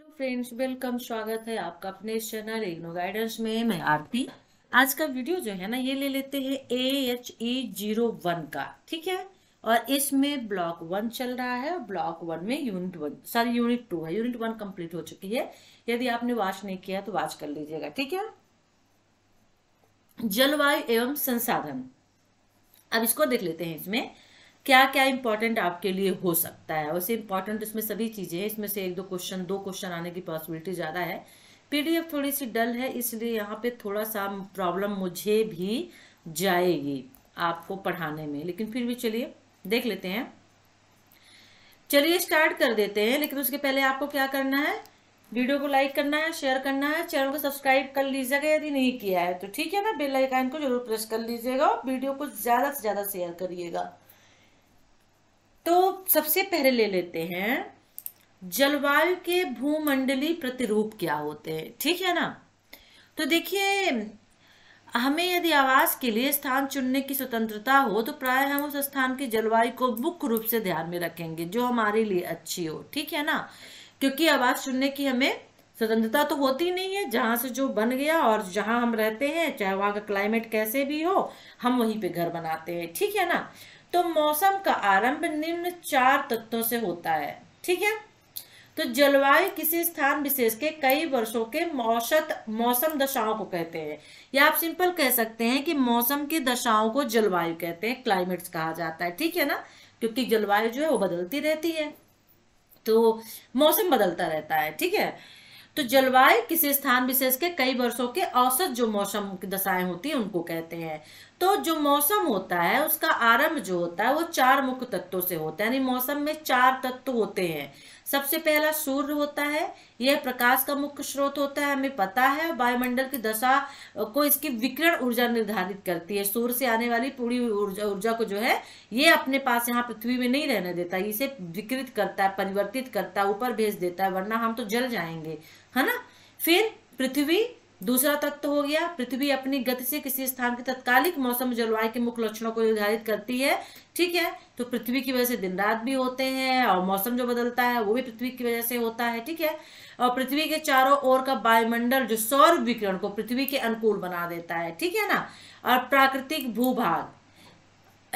Hello friends, welcome, स्वागत है आपका अपने चैनल इग्नो गाइडेंस में। मैं आरती। आज का वीडियो जो है ना, ये ले लेते हैं AHE01 का, ठीक है। और इसमें ब्लॉक 1 चल रहा है और ब्लॉक 1 में यूनिट 2 है। यूनिट 1 कंप्लीट हो चुकी है। यदि आपने वॉच नहीं किया तो वॉच कर लीजिएगा, ठीक है। जलवायु एवं संसाधन, अब इसको देख लेते हैं। इसमें क्या क्या इंपॉर्टेंट आपके लिए हो सकता है। वैसे इंपॉर्टेंट इसमें सभी चीजें हैं। इसमें से दो क्वेश्चन आने की पॉसिबिलिटी ज्यादा है। PDF थोड़ी सी डल है, इसलिए यहाँ पे थोड़ा सा प्रॉब्लम मुझे भी जाएगी आपको पढ़ाने में, लेकिन फिर भी चलिए देख लेते हैं। चलिए स्टार्ट कर देते हैं, लेकिन उसके पहले आपको क्या करना है, वीडियो को लाइक करना है, शेयर करना है, चैनल को सब्सक्राइब कर लीजिएगा यदि नहीं किया है तो, ठीक है ना। बेल आइकन को जरूर प्रेस कर लीजिएगा और वीडियो को ज्यादा से ज्यादा शेयर करिएगा। तो सबसे पहले ले लेते हैं जलवायु के भूमंडलीय प्रतिरूप क्या होते हैं, ठीक है ना। तो देखिए, हमें यदि आवास के लिए स्थान चुनने की स्वतंत्रता हो तो प्राय हम उस स्थान की जलवायु को मुख्य रूप से ध्यान में रखेंगे जो हमारे लिए अच्छी हो, ठीक है ना। क्योंकि आवास चुनने की हमें स्वतंत्रता तो होती नहीं है। जहां से जो बन गया और जहां हम रहते हैं, चाहे वहां का क्लाइमेट कैसे भी हो, हम वहीं पे घर बनाते हैं, ठीक है ना। तो मौसम का आरंभ निम्न 4 तत्वों से होता है, ठीक है। तो जलवायु किसी स्थान विशेष के कई वर्षों के मौसम दशाओं को कहते हैं, या आप सिंपल कह सकते हैं कि मौसम की दशाओं को जलवायु कहते हैं, क्लाइमेट्स कहा जाता है, ठीक है ना। क्योंकि जलवायु जो है वो बदलती रहती है, तो मौसम बदलता रहता है, ठीक है। तो जलवायु किसी स्थान विशेष के कई वर्षों के औसत जो मौसम की दशाएं होती है उनको कहते हैं। तो जो मौसम होता है उसका आरंभ जो होता है वो 4 मुख्य तत्वों से होता है, यानी मौसम में 4 तत्व होते हैं। सबसे पहला सूर्य होता है, यह प्रकाश का मुख्य स्रोत होता है, हमें पता है। वायुमंडल की दशा को इसकी विकिरण ऊर्जा निर्धारित करती है। सूर्य से आने वाली पूरी ऊर्जा को जो है ये अपने पास यहाँ पृथ्वी में नहीं रहने देता, इसे विकृत करता है, परिवर्तित करता है, ऊपर भेज देता है, वरना हम तो जल जाएंगे, है ना। फिर पृथ्वी दूसरा तत्व हो गया। पृथ्वी अपनी गति से किसी स्थान के तत्कालिक मौसम जलवायु के मुख्य लक्षणों को निर्धारित करती है, ठीक है। तो पृथ्वी की वजह से दिन रात भी होते हैं और मौसम जो बदलता है वो भी पृथ्वी की वजह से होता है, ठीक है। और पृथ्वी के चारों ओर का वायुमंडल जो सौर विकिरण को पृथ्वी के अनुकूल बना देता है, ठीक है ना। और प्राकृतिक भूभाग,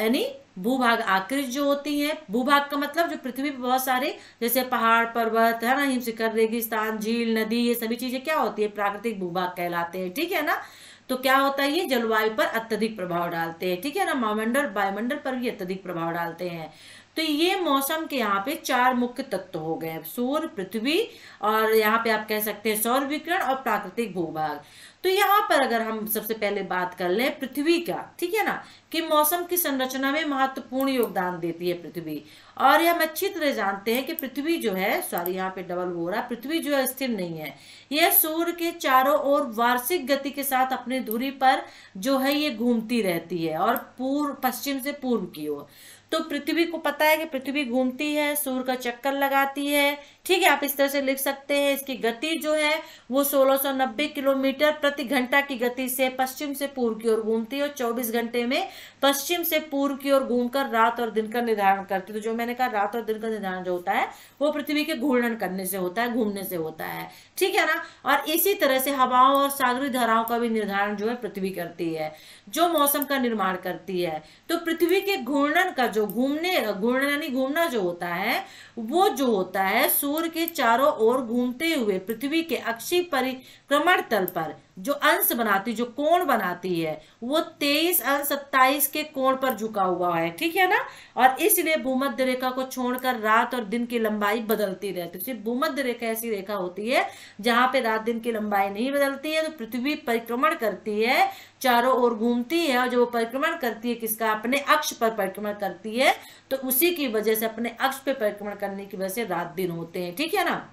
यानी भूभाग आकृति जो होती है, भूभाग का मतलब जो पृथ्वी पर बहुत सारे जैसे पहाड़, पर्वत, है ना, हिमशिखर, रेगिस्तान, झील, नदी, ये सभी चीजें क्या होती है, प्राकृतिक भूभाग कहलाते हैं, ठीक है ना। तो क्या होता है, ये जलवायु पर अत्यधिक प्रभाव डालते हैं, ठीक है ना। वायुमंडल पर भी अत्यधिक प्रभाव डालते हैं। तो ये मौसम के यहाँ पे 4 मुख्य तत्व हो गए, सूर्य, पृथ्वी और यहाँ पे आप कह सकते हैं सौर विकिरण और प्राकृतिक भूभाग। तो यहाँ पर अगर हम सबसे पहले बात कर लें पृथ्वी का, ठीक है ना, कि मौसम की संरचना में महत्वपूर्ण योगदान देती है पृथ्वी। और हम अच्छी तरह जानते हैं कि पृथ्वी जो है, सॉरी यहाँ पे डबल हो रहा, पृथ्वी जो है स्थिर नहीं है। यह सूर्य के चारों ओर वार्षिक गति के साथ अपनी धुरी पर जो है ये घूमती रहती है, और पूर्व पश्चिम से पूर्व की ओर। तो पृथ्वी को पता है कि पृथ्वी घूमती है, सूर्य का चक्कर लगाती है, ठीक है। आप इस तरह से लिख सकते हैं, इसकी गति जो है वो 1690 किलोमीटर प्रति घंटा की गति से पश्चिम से पूर्व की ओर घूमती है और 24 घंटे में पश्चिम से पूर्व की ओर घूमकर रात और दिन का निर्धारण करती है। तो जो मैंने कहा रात और दिन का निर्धारण जो होता है वो पृथ्वी के घूर्णन करने से होता है, घूमने से होता है, ठीक है ना। और इसी तरह से हवाओं और सागरी धाराओं का भी निर्धारण जो है पृथ्वी करती है, जो मौसम का निर्माण करती है। तो पृथ्वी के घूर्णन का जो घूर्णन यानी घूमना जो होता है वो जो होता है सूर्य के चारों ओर घूमते हुए पृथ्वी के अक्षीय परिक्रमण तल पर जो अंश बनाती, जो कोण बनाती है वो 23.27 के कोण पर झुका हुआ है, ठीक है ना। और इसलिए भूमध्य रेखा को छोड़कर रात और दिन की लंबाई बदलती रहती है। भूमध्य रेखा ऐसी रेखा होती है जहां पे रात दिन की लंबाई नहीं बदलती है। तो पृथ्वी परिक्रमण करती है, चारों ओर घूमती है, और जो वो परिक्रमण करती है किसका, अपने अक्ष पर परिक्रमण करती है, तो उसी की वजह से, अपने अक्ष पर परिक्रमण करने की वजह से रात दिन होते हैं, ठीक है ना।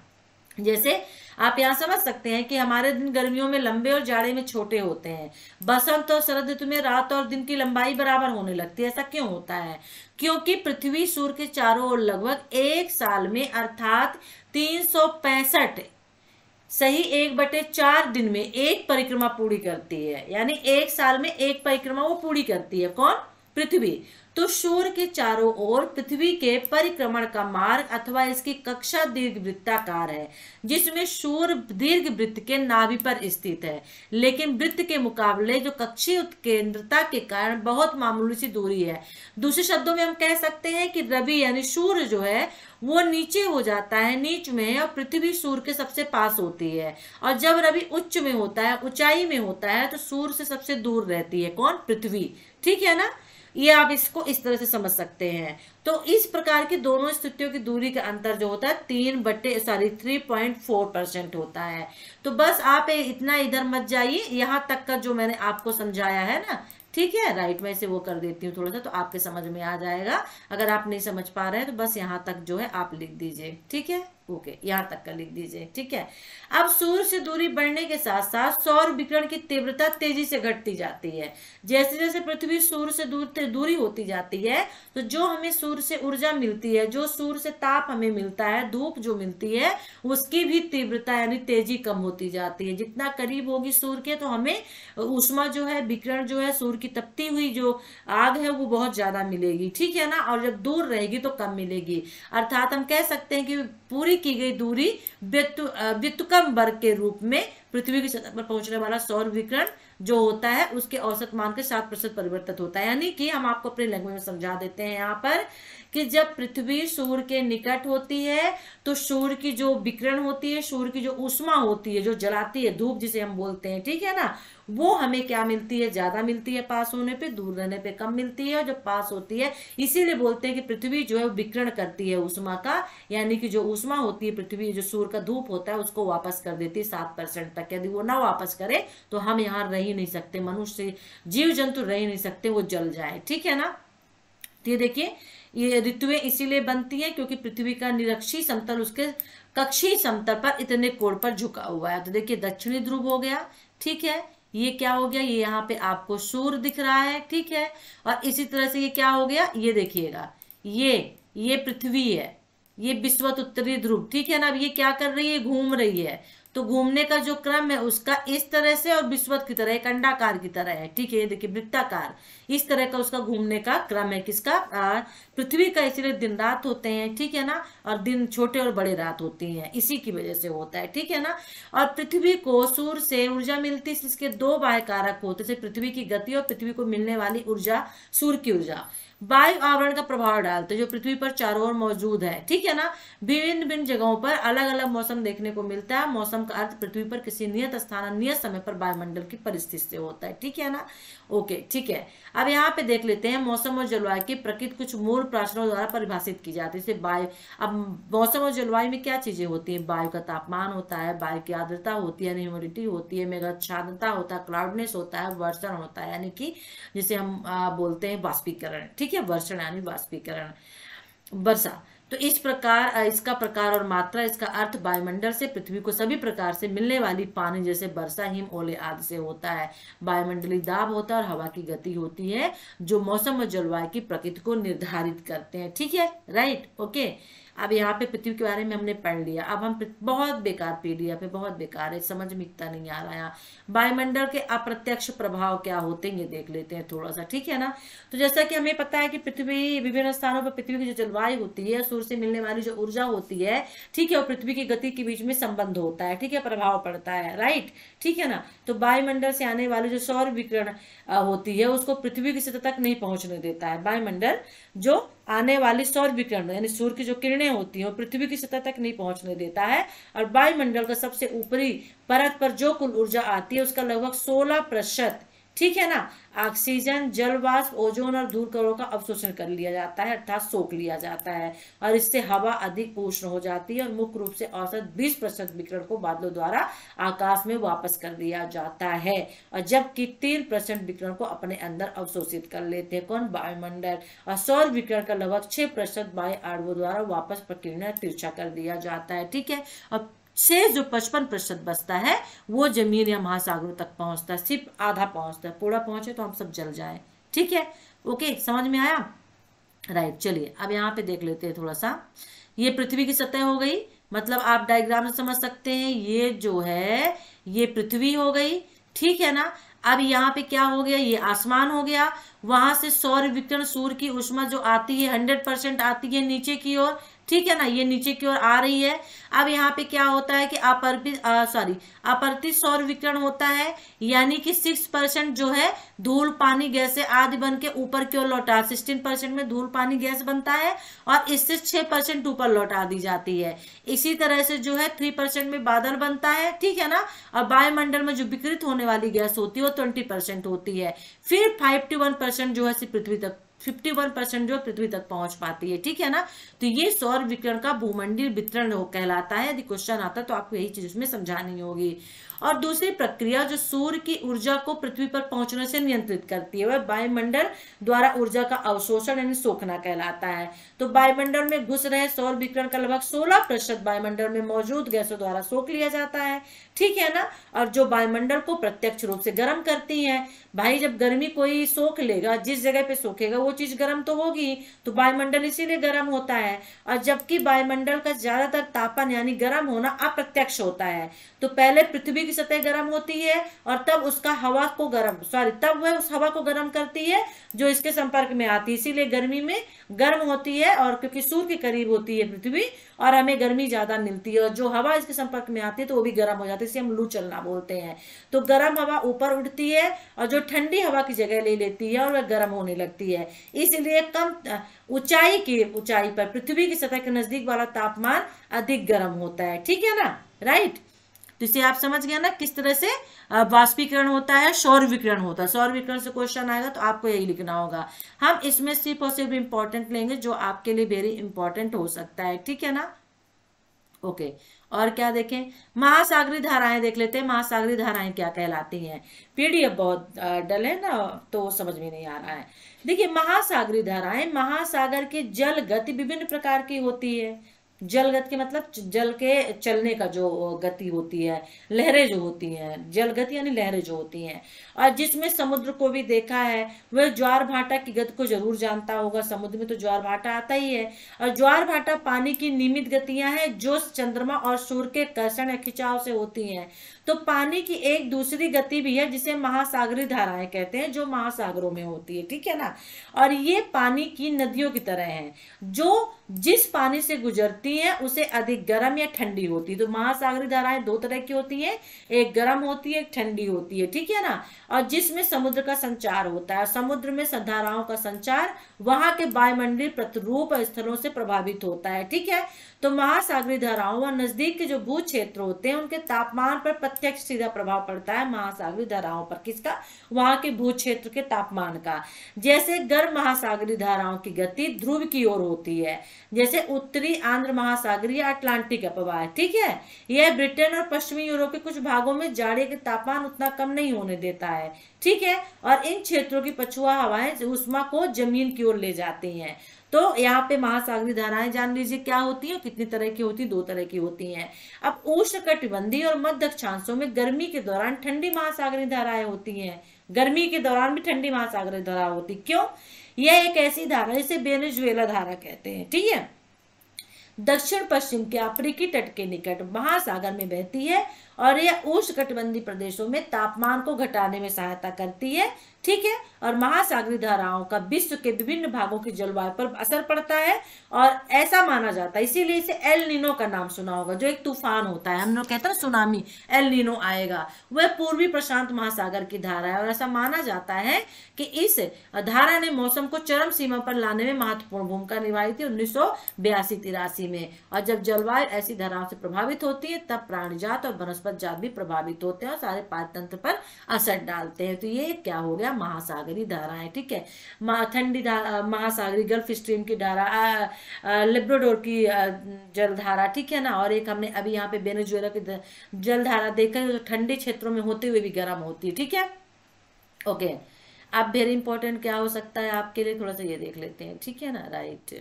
जैसे आप यहाँ समझ सकते हैं कि हमारे दिन गर्मियों में लंबे और जाड़े में छोटे होते हैं। बसंत और शरद ऋतु में रात और दिन की लंबाई बराबर होने लगती है। ऐसा क्यों होता है, क्योंकि पृथ्वी सूर्य के चारों ओर लगभग एक साल में अर्थात 365 सही 1/4 दिन में एक परिक्रमा पूरी करती है, यानी एक साल में एक परिक्रमा वो पूरी करती है, कौन, पृथ्वी। तो सूर्य के चारों ओर पृथ्वी के परिक्रमण का मार्ग अथवा इसकी कक्षा दीर्घवृत्ताकार है, जिसमें सूर्य दीर्घवृत्त के नाभि पर स्थित है, लेकिन वृत्त के मुकाबले जो कक्षीय उत्केंद्रता के कारण बहुत मामूली सी दूरी है। दूसरे शब्दों में हम कह सकते हैं कि रवि यानी सूर्य जो है वो नीचे हो जाता है, नीच में, और पृथ्वी सूर्य के सबसे पास होती है। और जब रवि उच्च में होता है, ऊंचाई में होता है, तो सूर्य से सबसे दूर रहती है कौन? पृथ्वी। ठीक है ना, ये आप इसको इस तरह से समझ सकते हैं। तो इस प्रकार की दोनों स्थितियों की दूरी का अंतर जो होता है 3.4% होता है। तो बस आप इतना इधर मत जाइए, यहाँ तक का जो मैंने आपको समझाया है ना, ठीक है, राइट, मैं इसे वो कर देती हूँ थोड़ा सा, तो आपके समझ में आ जाएगा। अगर आप नहीं समझ पा रहे हैं तो बस यहाँ तक जो है आप लिख दीजिए, ठीक है, ओके, यहाँ तक का लिख दीजिए, ठीक है। अब सूर्य से दूरी बढ़ने के साथ साथ सौर विकिरण की तीव्रता तेजी से घटती जाती है। जैसे जैसे पृथ्वी सूर्य से दूरी होती जाती है, तो जो हमें सूर्य से ऊर्जा मिलती है, जो सूर्य से ताप हमें मिलता है, धूप जो मिलती है, उसकी भी तीव्रता यानी तेजी कम होती जाती है। जितना करीब होगी सूर्य के, तो हमें ऊष्मा जो है, विकिरण जो है, सूर्य की तपती हुई जो आग है वो बहुत ज्यादा मिलेगी, ठीक है ना, और जब दूर रहेगी तो कम मिलेगी। अर्थात हम कह सकते हैं कि पूरी की गई दूरी व्युत्क्रम वर्ग के रूप में पृथ्वी की सतह पर पहुंचने वाला सौर विकिरण जो होता है उसके औसत मान के 7% परिवर्तित होता है। यानी कि हम आपको अपने लैंग्वेज में समझा देते हैं यहाँ पर कि जब पृथ्वी सूर्य के निकट होती है तो सूर्य की जो विकिरण होती है, सूर्य की जो ऊष्मा होती है, जो जलाती है, धूप जिसे हम बोलते हैं, ठीक है ना, वो हमें क्या मिलती है? ज्यादा मिलती है पास होने पे, दूर रहने पे कम मिलती है। और जब पास होती है, इसीलिए बोलते हैं कि पृथ्वी जो है विकिरण करती है ऊष्मा का, यानी कि जो ऊष्मा होती है पृथ्वी, जो सूर्य का धूप होता है, उसको वापस कर देती है 7% तक। यदि वो ना वापस करे तो हम यहाँ रह ही नहीं सकते, मनुष्य जीव जंतु रह ही नहीं सकते, वो जल जाए, ठीक है ना। ये देखिए, ये ऋतुएं इसीलिए बनती है क्योंकि पृथ्वी का निरक्षीय समतल उसके कक्षीय समतल पर इतने कोण पर झुका हुआ है। तो देखिए दक्षिणी ध्रुव हो गया, ठीक है, ये क्या हो गया, ये यहाँ पे आपको सूर्य दिख रहा है, ठीक है, और इसी तरह से ये क्या हो गया, ये देखिएगा, ये पृथ्वी है, ये विश्वत उत्तरी ध्रुव, ठीक है ना। अब ये क्या कर रही है, घूम रही है, तो घूमने का जो क्रम है उसका इस तरह से, और विश्वत की तरह, एक अंडाकार की तरह है, ठीक है, ये देखिए वृत्ताकार, इस तरह का उसका घूमने का क्रम है, किसका, पृथ्वी का। इसीलिए दिन रात होते हैं, ठीक है ना, और दिन छोटे और बड़े रात होती हैं, इसी की वजह से होता है, ठीक है ना। और पृथ्वी को सूर्य से ऊर्जा मिलती है, इसके दो बाह्य कारक होते हैं, पृथ्वी की गति और पृथ्वी को मिलने वाली ऊर्जा, सूर्य की ऊर्जा। वायु आवरण का प्रभाव डालते जो पृथ्वी पर चारों ओर मौजूद है, ठीक है ना। भिन्न भिन्न जगहों पर अलग अलग मौसम देखने को मिलता है। मौसम का अर्थ पृथ्वी पर किसी नियत स्थान नियत समय पर वायुमंडल की परिस्थिति से होता है, ठीक है ना, ओके, ठीक है। अब यहाँ पे देख लेते हैं, मौसम और जलवायु की प्रकृति कुछ मूल प्राचीनों द्वारा परिभाषित की जाती है। जैसे वायु, अब मौसम और जलवायु में क्या चीजें होती है, वायु का तापमान होता है, वायु की आर्द्रता होती है, ह्यूमिडिटी होती है, मेघाच्छादनता होता है, क्लाउडनेस होता है, वर्षण होता है, यानी कि जिसे हम बोलते हैं वाष्पीकरण, ठीक है, वर्षण यानी वाष्पीकरण, वर्षा। तो इस प्रकार, इसका प्रकार और मात्रा, इसका अर्थ वायुमंडल से पृथ्वी को सभी प्रकार से मिलने वाली पानी जैसे वर्षा, हिम, ओले आदि से होता है। वायुमंडलीय दाब होता है और हवा की गति होती है जो मौसम और जलवायु की प्रकृति को निर्धारित करते हैं, ठीक है, राइट, ओके। अब यहाँ पे पृथ्वी के बारे में हमने पढ़ लिया। अब हम बहुत बेकार पीडीएफ है, बहुत बेकार है, समझ में इतना नहीं आ रहा। यहाँ वायुमंडल के अप्रत्यक्ष प्रभाव क्या होते हैं ये देख लेते हैं थोड़ा सा, ठीक है ना। तो जैसा कि हमें पता है कि पृथ्वी विभिन्न स्थानों पर पृथ्वी की जो जलवायु होती है, सूर्य से मिलने वाली जो ऊर्जा होती है, ठीक है, और पृथ्वी की गति के बीच में संबंध होता है, ठीक है, प्रभाव पड़ता है, राइट, ठीक है ना। तो वायुमंडल से आने वाली जो सौर विकिरण होती है उसको पृथ्वी की सतह तक नहीं पहुंचने देता है। वायुमंडल जो आने वाली सौर विकिरण यानी सूर्य की जो किरणें होती हैं पृथ्वी की सतह तक नहीं पहुंचने देता है। और वायुमंडल का सबसे ऊपरी परत पर जो कुल ऊर्जा आती है उसका लगभग 16%, ठीक है ना, ऑक्सीजन, जल वाष्प, ओजोन और धूल कणों का अवशोषण कर लिया जाता है, अर्थात सोख लिया जाता है, और इससे हवा अधिक उष्ण हो जाती है। और मुख्य रूप से औसत 20% विकिरण को बादलों द्वारा आकाश में वापस कर दिया जाता है, और जबकि 3% विकिरण को अपने अंदर अवशोषित कर लेते हैं कौन, वायुमंडल। और सौर विकिरण का लगभग 6% वायु आणुओं द्वारा वापस प्रक्रिया तिरछा कर दिया जाता है, ठीक है। और शेष जो 55% बचता है वो जमीन या महासागरों तक पहुंचता है, सिर्फ आधा पहुंचता है, पूरा पहुंचे तो हम सब जल जाए, ठीक है, ओके, समझ में आया, राइट। चलिए अब यहाँ पे देख लेते हैं थोड़ा सा, ये पृथ्वी की सतह हो गई, मतलब आप डायग्राम से समझ सकते हैं, ये जो है ये पृथ्वी हो गई, ठीक है ना। अब यहाँ पे क्या हो गया, ये आसमान हो गया, वहां से सौर विकिरण सूर्य की ऊष्मा जो आती है 100% आती है नीचे की ओर, ठीक है ना, ये नीचे की ओर आ रही है। अब यहाँ पे क्या होता है कि अपवर्तित सौर विकिरण होता है, यानी कि 6% जो है धूल पानी गैसें आदि बन के ऊपर की ओर लौटा, 16% में धूल पानी गैस बनता है और इससे 6% ऊपर लौटा दी जाती है। इसी तरह से जो है 3% में बादल बनता है, ठीक है ना, और वायुमंडल में जो विकृत होने वाली गैस होती है वो 20% होती है। फिर 51% जो है पृथ्वी तक 51% जो पृथ्वी तक पहुंच पाती है, ठीक है ना। तो ये सौर विकिरण का भूमंडलीय वितरण कहलाता है। यदि क्वेश्चन आता तो आपको यही चीज उसमें समझानी होगी। और दूसरी प्रक्रिया जो सूर्य की ऊर्जा को पृथ्वी पर पहुंचने से नियंत्रित करती है वह वायुमंडल द्वारा ऊर्जा का अवशोषण यानी सोखना कहलाता है। तो वायुमंडल में घुस रहे सौर विकिरण का लगभग 16% वायुमंडल में मौजूद गैसों द्वारा सोख लिया जाता है, ठीक है ना, और जो वायुमंडल को प्रत्यक्ष रूप से गर्म करती है। भाई जब गर्मी कोई सोख लेगा, जिस जगह पे सोखेगा वो चीज गर्म तो होगी, तो वायुमंडल इसीलिए गर्म होता है। और जबकि वायुमंडल का ज्यादातर तापन यानी गर्म होना अप्रत्यक्ष होता है। तो पहले पृथ्वी की सतह गर्म होती है और तब उसका हवा को गर्म तब वह उस हवा को गर्म करती है जो इसके संपर्क में आती है, इसीलिए गर्मी में गर्म होती है। और क्योंकि सूर्य के करीब होती है पृथ्वी और हमें गर्मी ज्यादा मिलती है और जो हवा इसके संपर्क में आती है तो वो भी गर्म हो जाती है, इसे हम लू चलना बोलते हैं। तो गर्म हवा ऊपर उठती है और जो ठंडी हवा की जगह ले लेती है और वह गर्म होने लगती है। इसलिए कम ऊंचाई पर पृथ्वी की सतह के नजदीक वाला तापमान अधिक गर्म होता है, ठीक है ना, राइट। तो इसे आप समझ गए ना किस तरह से वाष्पीकरण होता है, सौर विकिरण होता है। सौर विकिरण से क्वेश्चन आएगा तो आपको यही लिखना होगा। हम इसमें सिर्फ और सिर्फ इंपॉर्टेंट लेंगे जो आपके लिए वेरी इंपॉर्टेंट हो सकता है, ठीक है ना, ओके। और क्या देखें, महासागरीय धाराएं देख लेते हैं। महासागरीय धाराएं क्या कहलाती हैं, पीडीएफ बहुत डल है ना तो समझ में नहीं आ रहा है। देखिए महासागरीय धाराएं महासागर के जल गति विभिन्न प्रकार की होती है। जल गति के मतलब जल के चलने का जो गति होती है, लहरें जो होती हैं, जल गति यानी लहरें जो होती हैं। और जिसमें समुद्र को भी देखा है वह ज्वार भाटा की गति को जरूर जानता होगा। समुद्र में तो ज्वार भाटा आता ही है। और ज्वार भाटा पानी की नियमित गतियां हैं जो चंद्रमा और सूर्य के कर्षण या खिंचाव से होती हैं। तो पानी की एक दूसरी गति भी है जिसे महासागरीय धाराएं कहते हैं, जो महासागरों में होती है, ठीक है ना। और ये पानी की नदियों की तरह है, जो जिस पानी से गुजरती है उसे अधिक गर्म या ठंडी होती है। तो महासागरीय धाराएं दो तरह की होती हैं, एक गर्म होती है, एक ठंडी होती है, ठीक है ना। और जिसमें समुद्र का संचार होता है, समुद्र में धाराओं का संचार वहां के वायुमंडलीय प्रतिरूप स्थलों से प्रभावित होता है, ठीक है। तो महासागरीय धाराओं व नजदीक के जो भू क्षेत्र होते हैं उनके तापमान पर प्रत्यक्ष सीधा प्रभाव पड़ता है महासागरीय धाराओं पर। किसका? वहां के भू क्षेत्र के तापमान का। जैसे गर्म महासागरीय धाराओं की गति ध्रुव की ओर होती है, जैसे उत्तरी आंध्र महासागरीय अटलांटिक अपवाह, ठीक है। यह ब्रिटेन और पश्चिमी यूरोप के कुछ भागों में जाड़े के तापमान उतना कम नहीं होने देता है, ठीक है। और इन क्षेत्रों की पछुआ हवाएं उष्मा को जमीन की ओर ले जाती हैं। तो यहाँ पे महासागरीय धाराएं जान लीजिए क्या होती है, कितनी तरह की होती है, दो तरह की होती हैं। अब उष्णकटिबंधीय और मध्य अक्षांशों में गर्मी के दौरान ठंडी महासागरीय धाराएं होती हैं। गर्मी के दौरान भी ठंडी महासागरीय धारा होती, क्यों? यह एक ऐसी धारा जिसे वेनेजुएला धारा कहते हैं, ठीक है। दक्षिण पश्चिम के अफ्रीकी तट के निकट महासागर में बहती है और यह उष्णकटिबंधीय प्रदेशों में तापमान को घटाने में सहायता करती है, ठीक है। और महासागरीय धाराओं का विश्व के विभिन्न भागों की जलवायु पर असर पड़ता है और ऐसा माना जाता है, इसीलिए इसे एल नीनो का नाम सुना होगा, जो एक तूफान होता है, हम लोग कहते हैं सुनामी, एल नीनो आएगा। वह पूर्वी प्रशांत महासागर की धारा है और ऐसा माना जाता है कि इस धारा ने मौसम को चरम सीमा पर लाने में महत्वपूर्ण भूमिका निभाई थी 1982-83 में। और जब जलवायु ऐसी धाराओं से प्रभावित होती है तब प्राणीजात और वनस्पति जात भी प्रभावित होते हैं और सारे पारितंत्र पर असर डालते हैं। तो ये क्या हो गया, महासागरीय धाराएं, ठीक है। ठंडी महासागरीय गल्फ स्ट्रीम की धारा, लेब्राडोर की जलधारा, ठीक है ना। और एक हमने अभी यहाँ पे वेनेजुएला की जलधारा देखा है, जो ठंडे क्षेत्रों में होते हुए भी गर्म होती है, ठीक है, ओके। अब वेरी इंपॉर्टेंट क्या हो सकता है आपके लिए, थोड़ा सा ये देख लेते हैं, ठीक है ना, राइट।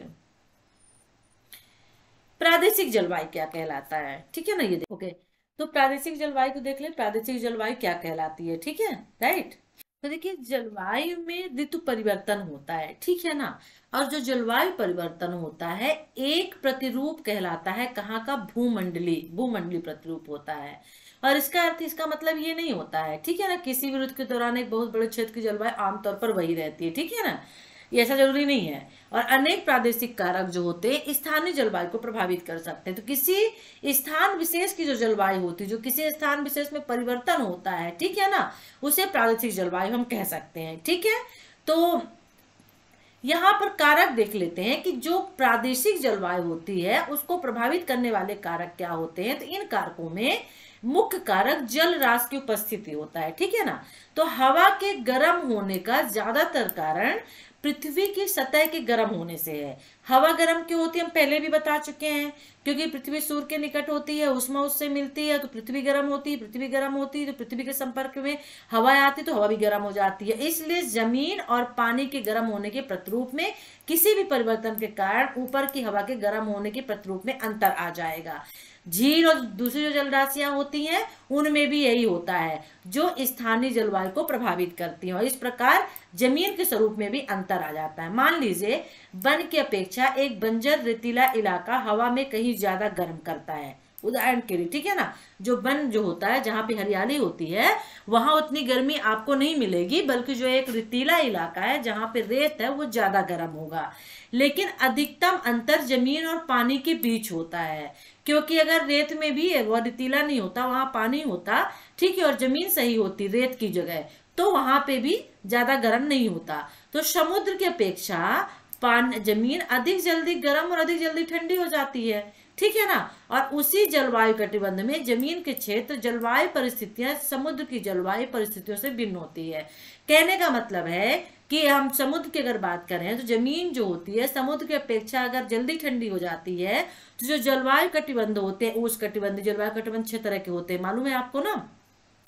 प्रादेशिक जलवायु क्या कहलाता है, ठीक है ना, ये ओके। तो प्रादेशिक जलवायु को देख ले, प्रादेशिक जलवायु क्या कहलाती है, ठीक है, राइट। तो देखिए जलवायु में ऋतु परिवर्तन होता है, ठीक है ना। और जो जलवायु परिवर्तन होता है एक प्रतिरूप कहलाता है, कहाँ का, भूमंडली प्रतिरूप होता है। और इसका अर्थ, इसका मतलब ये नहीं होता है, ठीक है ना, किसी भी ऋतु के दौरान एक बहुत बड़े क्षेत्र की जलवायु आमतौर पर वही रहती है, ठीक है ना, ये ऐसा जरूरी नहीं है। और अनेक प्रादेशिक कारक जो होते हैं स्थानीय जलवायु को प्रभावित कर सकते हैं। तो किसी स्थान विशेष की जो जलवायु होती है, जो किसी स्थान विशेष में परिवर्तन होता है, ठीक है ना, उसे प्रादेशिक जलवायु हम कह सकते हैं, ठीक है। तो यहाँ पर कारक देख लेते हैं कि जो प्रादेशिक जलवायु होती है उसको प्रभावित करने वाले कारक क्या होते हैं। तो इन कारकों में मुख्य कारक जलराशि की उपस्थिति होता है, ठीक है ना। तो हवा के गर्म होने का ज्यादातर कारण पृथ्वी की सतह के गर्म होने से है। हवा गर्म क्यों होती है हम पहले भी बता चुके हैं, क्योंकि पृथ्वी सूर्य के निकट होती है, उष्मा उससे मिलती है, तो पृथ्वी गर्म होती है। पृथ्वी गर्म होती है तो पृथ्वी के संपर्क में हवा आती है, तो हवा भी गर्म हो जाती है। इसलिए जमीन और पानी के गर्म होने के प्रतिरूप में किसी भी परिवर्तन के कारण ऊपर की हवा के गर्म होने के प्रतिरूप में अंतर आ जाएगा। झील और दूसरी जो जलराशियां होती हैं उनमें भी यही होता है, जो स्थानीय जलवायु को प्रभावित करती हैं, और इस प्रकार जमीन के स्वरूप में भी अंतर आ जाता है। मान लीजिए वन की अपेक्षा एक बंजर रेतीला इलाका हवा में कहीं ज्यादा गर्म करता है, उदाहरण के लिए, ठीक है ना। जो वन जो होता है, जहाँ पे हरियाली होती है, वहां उतनी गर्मी आपको नहीं मिलेगी, बल्कि जो एक रेतीला इलाका है जहाँ पे रेत है वो ज्यादा गर्म होगा। लेकिन अधिकतम अंतर जमीन और पानी के बीच होता है, क्योंकि अगर रेत में भी है, वह रेतीला नहीं होता, वहां पानी होता, ठीक है, और जमीन सही होती रेत की जगह, तो वहां पे भी ज्यादा गर्म नहीं होता। तो समुद्र की अपेक्षा जमीन अधिक जल्दी गर्म और अधिक जल्दी ठंडी हो जाती है, ठीक है ना। और उसी जलवायु कटिबंध में जमीन के क्षेत्र जलवायु परिस्थितियां समुद्र की जलवायु परिस्थितियों से भिन्न होती है। कहने का मतलब है कि हम समुद्र की अगर बात करें तो जमीन जो होती है समुद्र की अपेक्षा अगर जल्दी ठंडी हो जाती है, तो जो जलवायु कटिबंध होते हैं, उस कटिबंध जलवायु कटिबंध 6 तरह के होते हैं, मालूम है आपको ना,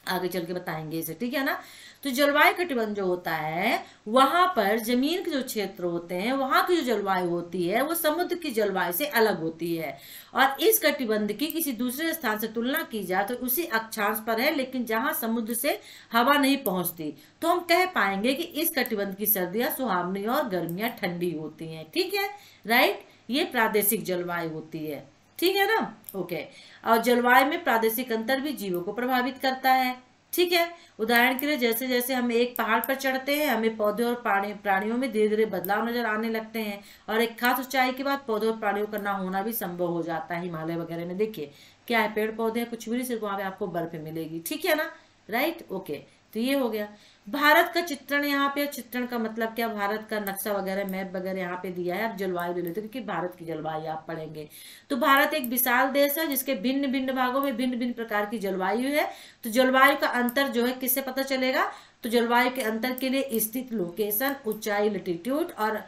आगे चल के बताएंगे इसे, ठीक है ना। तो जलवायु कटिबंध जो होता है वहां पर जमीन के जो क्षेत्र होते हैं वहां की जो जलवायु होती है वो समुद्र की जलवायु से अलग होती है। और इस कटिबंध की किसी दूसरे स्थान से तुलना की जाए तो उसी अक्षांश पर है, लेकिन जहां समुद्र से हवा नहीं पहुंचती, तो हम कह पाएंगे कि इस कटिबंध की सर्दियां सुहावनी और गर्मियां ठंडी होती हैं, ठीक है, राइट। ये प्रादेशिक जलवायु होती है, ठीक है ना, ओके। और जलवायु में प्रादेशिक अंतर भी जीवों को प्रभावित करता है, ठीक है। उदाहरण के लिए जैसे जैसे हम एक पहाड़ पर चढ़ते हैं हमें पौधे और प्राणियों में धीरे धीरे बदलाव नजर आने लगते हैं, और एक खास ऊंचाई के बाद पौधों और प्राणियों का ना होना भी संभव हो जाता है। हिमालय वगैरह में देखिए क्या है, पेड़ पौधे हैं कुछ भी नहीं, सिर्फ वहां पे आपको बर्फ मिलेगी, ठीक है ना, राइट, ओके। तो ये हो गया भारत का चित्रण। यहाँ पे चित्रण का मतलब क्या, भारत का नक्शा वगैरह मैप वगैरह यहाँ पे दिया है। आप जलवायु ले लेते हो क्योंकि भारत की जलवायु आप पढ़ेंगे। तो भारत एक विशाल देश है जिसके भिन्न भिन्न भागों में भिन्न भिन्न प्रकार की जलवायु है। तो जलवायु का अंतर जो है किससे पता चलेगा, तो जलवायु के अंतर के लिए स्थित लोकेशन, ऊंचाई लैटिट्यूड और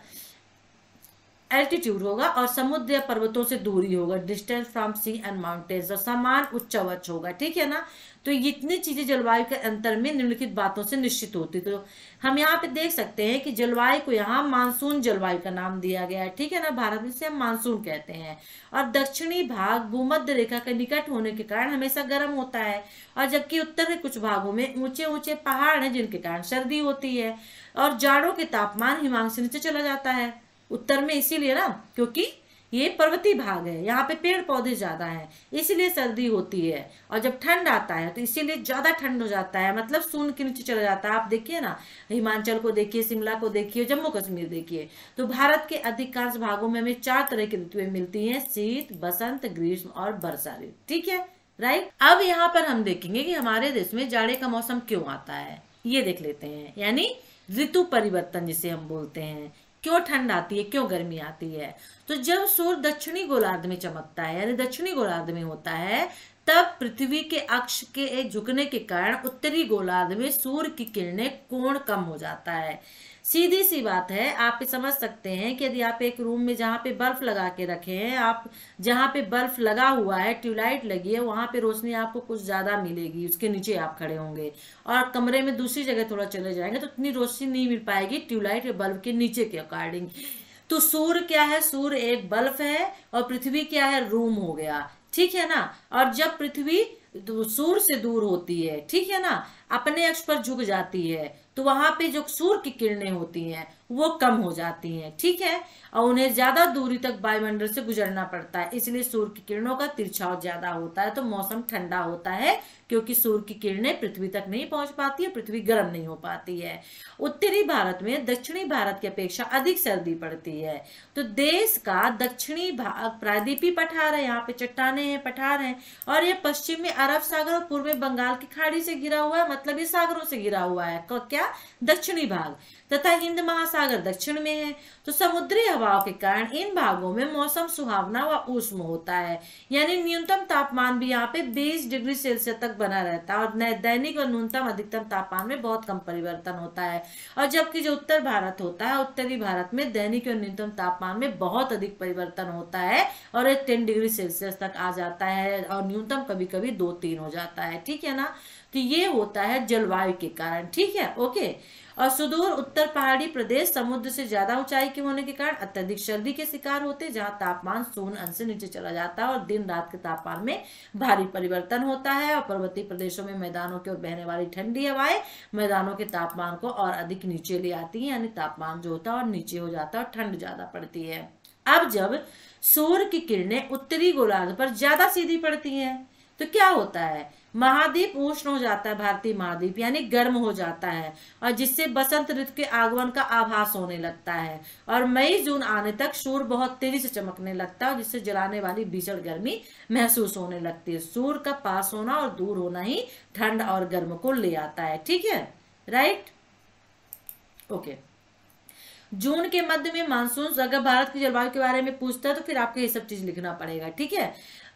एल्टीट्यूड होगा, और समुद्र या पर्वतों से दूरी होगा, distance from sea and mountains, और समान उच्चावच होगा, ठीक है ना। तो इतनी चीजें जलवायु के अंतर में निम्नलिखित बातों से निश्चित होती। तो हम यहाँ पे देख सकते हैं कि जलवायु को यहाँ मानसून जलवायु का नाम दिया गया है, ठीक है ना, भारत में इसे हम मानसून कहते हैं। और दक्षिणी भाग भूमध्य रेखा के निकट होने के कारण हमेशा गर्म होता है, और जबकि उत्तर के कुछ भागों में ऊंचे ऊंचे पहाड़ हैं जिनके कारण सर्दी होती है, और जाड़ों के तापमान हिमांक से नीचे चला जाता है उत्तर में, इसीलिए ना, क्योंकि ये पर्वतीय भाग है, यहाँ पे पेड़ पौधे ज्यादा हैं, इसीलिए सर्दी होती है। और जब ठंड आता है तो इसीलिए ज्यादा ठंड हो जाता है, मतलब शून्य के नीचे चला जाता है। आप देखिए ना, हिमाचल को देखिए, शिमला को देखिए, जम्मू कश्मीर देखिए। तो भारत के अधिकांश भागों में हमें 4 तरह की ऋतुएं मिलती हैं, शीत, बसंत, ग्रीष्म और वर्षा ऋतु, ठीक है, राइट। अब यहाँ पर हम देखेंगे कि हमारे देश में जाड़े का मौसम क्यों आता है, ये देख लेते हैं। यानी ऋतु परिवर्तन जिसे हम बोलते हैं, क्यों ठंड आती है, क्यों गर्मी आती है। तो जब सूर्य दक्षिणी गोलार्ध में चमकता है, यानी दक्षिणी गोलार्ध में होता है, तब पृथ्वी के अक्ष के झुकने के कारण उत्तरी गोलार्ध में सूर्य की किरणें कोण कम हो जाता है। सीधी सी बात है, आप समझ सकते हैं कि यदि आप एक रूम में जहाँ पे बर्फ लगा के रखे हैं, आप जहाँ पे बर्फ लगा हुआ है, ट्यूबलाइट लगी है, वहां पे रोशनी आपको कुछ ज्यादा मिलेगी, उसके नीचे आप खड़े होंगे, और कमरे में दूसरी जगह थोड़ा चले जाएंगे तो उतनी रोशनी नहीं मिल पाएगी ट्यूबलाइट या बल्ब के नीचे के अकॉर्डिंग। तो सूर्य क्या है, सूर्य एक बल्ब है और पृथ्वी क्या है, रूम हो गया, ठीक है ना। और जब पृथ्वी सूर्य से दूर होती है, ठीक है ना, अपने अक्ष पर झुक जाती है, तो वहां पे जो सूर्य की किरणें होती हैं वो कम हो जाती हैं, ठीक है, और उन्हें ज्यादा दूरी तक वायुमंडल से गुजरना पड़ता है, इसलिए सूर्य की किरणों का तिरछाव ज्यादा होता है। तो मौसम ठंडा होता है क्योंकि सूर्य की किरणें पृथ्वी तक नहीं पहुंच पाती है, पृथ्वी गर्म नहीं हो पाती है। उत्तरी भारत में दक्षिणी भारत की अपेक्षा अधिक सर्दी पड़ती है। तो देश का दक्षिणी भाग प्रायद्वीपीय पठार है, यहाँ पे चट्टाने हैं, पठार हैं, और ये पश्चिम में अरब सागर और पूर्व में बंगाल की खाड़ी से घिरा हुआ है, मतलब ये सागरों से घिरा हुआ है। क्या? दक्षिणी भाग तथा हिंद महासागर दक्षिण में है। तो समुद्री हवाओं के कारण इन भागों में मौसम सुहावना व उष्म होता है, यानी न्यूनतम तापमान भी यहाँ पे 20 डिग्री सेल्सियस तक बना रहता है और दैनिक और न्यूनतम अधिकतम तापमान में बहुत कम परिवर्तन होता है। और जबकि जो उत्तर भारत होता है, उत्तरी भारत में दैनिक और न्यूनतम तापमान में बहुत अधिक परिवर्तन होता है और 10 डिग्री सेल्सियस तक आ जाता है और न्यूनतम कभी कभी 2-3 हो जाता है, ठीक है ना। तो ये होता है जलवायु के कारण, ठीक है, ओके। और सुदूर उत्तर पहाड़ी प्रदेश समुद्र से ज्यादा ऊंचाई के होने के कारण अत्यधिक सर्दी के शिकार होते हैं, जहां तापमान 0 अंश से नीचे चला जाता है और दिन रात के तापमान में भारी परिवर्तन होता है। और पर्वतीय प्रदेशों में मैदानों के बहने वाली ठंडी हवाएं मैदानों के तापमान को और अधिक नीचे ले आती है, यानी तापमान जो होता है और नीचे हो जाता है और ठंड ज्यादा पड़ती है। अब जब सूर्य की किरणें उत्तरी गोलार्ध पर ज्यादा सीधी पड़ती है तो क्या होता है, महाद्वीप उष्ण हो जाता है, भारतीय महाद्वीप यानी गर्म हो जाता है, और जिससे बसंत ऋतु के आगमन का आभास होने लगता है। और मई जून आने तक सूर्य बहुत तेजी से चमकने लगता है, जिससे जलाने वाली भीषण गर्मी महसूस होने लगती है। सूर्य का पास होना और दूर होना ही ठंड और गर्म को ले आता है, ठीक है, राइट, ओके। जून के मध्य में मानसून, अगर भारत की जलवायु के बारे में पूछता है तो फिर आपको ये सब चीज लिखना पड़ेगा, ठीक है।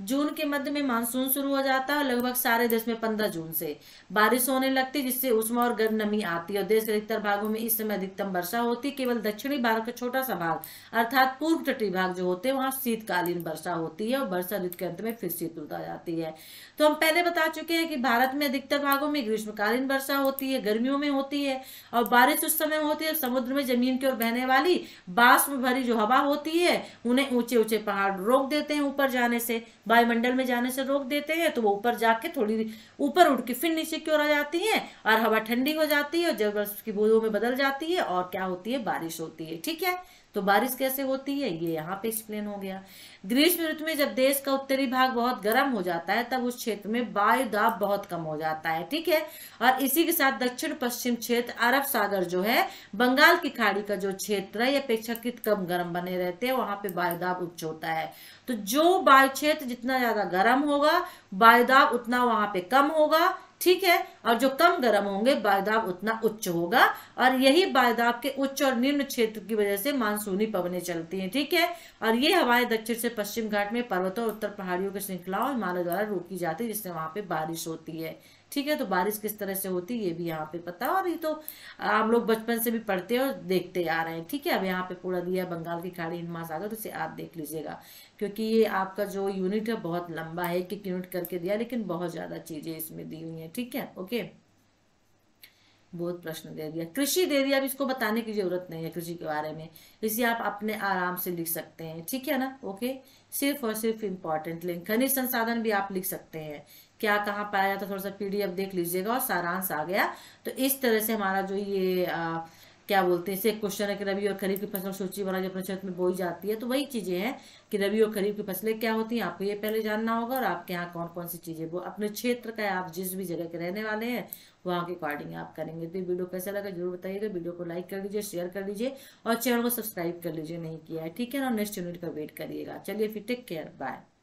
जून के मध्य में मानसून शुरू हो जाता है और लगभग सारे देश में 15 जून से बारिश होने लगती है, जिससे उष्मा और गर्म नमी आती है और देश के अधिकतर भागों में इस समय अधिकतम वर्षा होती है। केवल दक्षिणी भारत का छोटा सा भाग अर्थात पूर्व तटीय भाग जो होते हैं वहाँ शीतकालीन वर्षा होती है और वर्षा ऋतु के अंत में फिर शीत ऋतु आ जाती है। तो हम पहले बता चुके हैं कि भारत में अधिकतर भागों में ग्रीष्मकालीन वर्षा होती है, गर्मियों में होती है, और बारिश उस समय होती है समुद्र में जमीन की ओर बहने वाली बाष्प भरी जो हवा होती है उन्हें ऊंचे ऊंचे पहाड़ रोक देते हैं, ऊपर जाने से, वायुमंडल में जाने से रोक देते हैं। तो वो ऊपर जाके थोड़ी ऊपर उठ के फिर नीचे की ओर आ जाती है और हवा ठंडी हो जाती है और जब बर्फ की बूंदों में बदल जाती है और क्या होती है, बारिश होती है, ठीक है। तो बारिश कैसे होती है ये यहाँ पे एक्सप्लेन हो गया। ग्रीष्म ऋतु में जब देश का उत्तरी भाग बहुत गर्म हो जाता है तब उस क्षेत्र में वायु दाब बहुत कम हो जाता है, ठीक है। और इसी के साथ दक्षिण पश्चिम क्षेत्र अरब सागर जो है, बंगाल की खाड़ी का जो क्षेत्र है, ये अपेक्षाकृत कम गर्म बने रहते हैं, वहां पे वायु दाब उच्च होता है। तो जो वायु क्षेत्र जितना ज्यादा गर्म होगा वायु दाब उतना वहां पे कम होगा, ठीक है, और जो कम गर्म होंगे वायु दाब उतना उच्च होगा। और यही वायु दाब के उच्च और निम्न क्षेत्र की वजह से मानसूनी पवनें चलती हैं, ठीक है। और ये हवाएं दक्षिण से पश्चिम घाट में पर्वतों और उत्तर पहाड़ियों के श्रृंखला और हिमालय द्वारा रोकी जाती है, जिससे वहां पे बारिश होती है, ठीक है। तो बारिश किस तरह से होती है ये भी यहाँ पे पता, और ये तो आप लोग बचपन से भी पढ़ते और देखते आ रहे हैं, ठीक है। अब यहाँ पे पूरा दिया बंगाल की खाड़ी, हिंद महासागर, तो इसे आप देख लीजिएगा क्योंकि ये आपका जो यूनिट है बहुत लंबा है, एक एक यूनिट करके दिया, लेकिन बहुत ज्यादा चीजें इसमें दी हुई है, ठीक है, ओके। बहुत प्रश्न दे दिया, कृषि दे दिया, अब इसको बताने की जरूरत नहीं है कृषि के बारे में, इसे आप अपने आराम से लिख सकते हैं, ठीक है ना, ओके। सिर्फ और सिर्फ इम्पोर्टेंट लिंक, खनिज संसाधन भी आप लिख सकते हैं, क्या कहाँ पाया जाता है, थोड़ा सा पीडीएफ देख लीजिएगा और सारांश आ गया। तो इस तरह से हमारा जो ये क्या बोलते हैं, इसे क्वेश्चन है कि रबी और खरीफ की फसल सूची बनाई जो अपने क्षेत्र में बोई जाती है। तो वही चीजें हैं कि रबी और खरीफ की फसलें क्या होती हैं, आपको ये पहले जानना होगा, और आपके यहाँ कौन कौन सी चीजें वो अपने क्षेत्र का, आप जिस भी जगह के रहने वाले हैं वहाँ के अकॉर्डिंग आप करेंगे। तो वीडियो कैसा लगा जरूर बताइएगा, वीडियो को लाइक कर दीजिए, शेयर कर दीजिए और चैनल को सब्सक्राइब कर लीजिए नहीं किया है, ठीक है ना। नेक्स्ट यूनिट का वेट करिएगा, चलिए फिर, टेक केयर, बाय।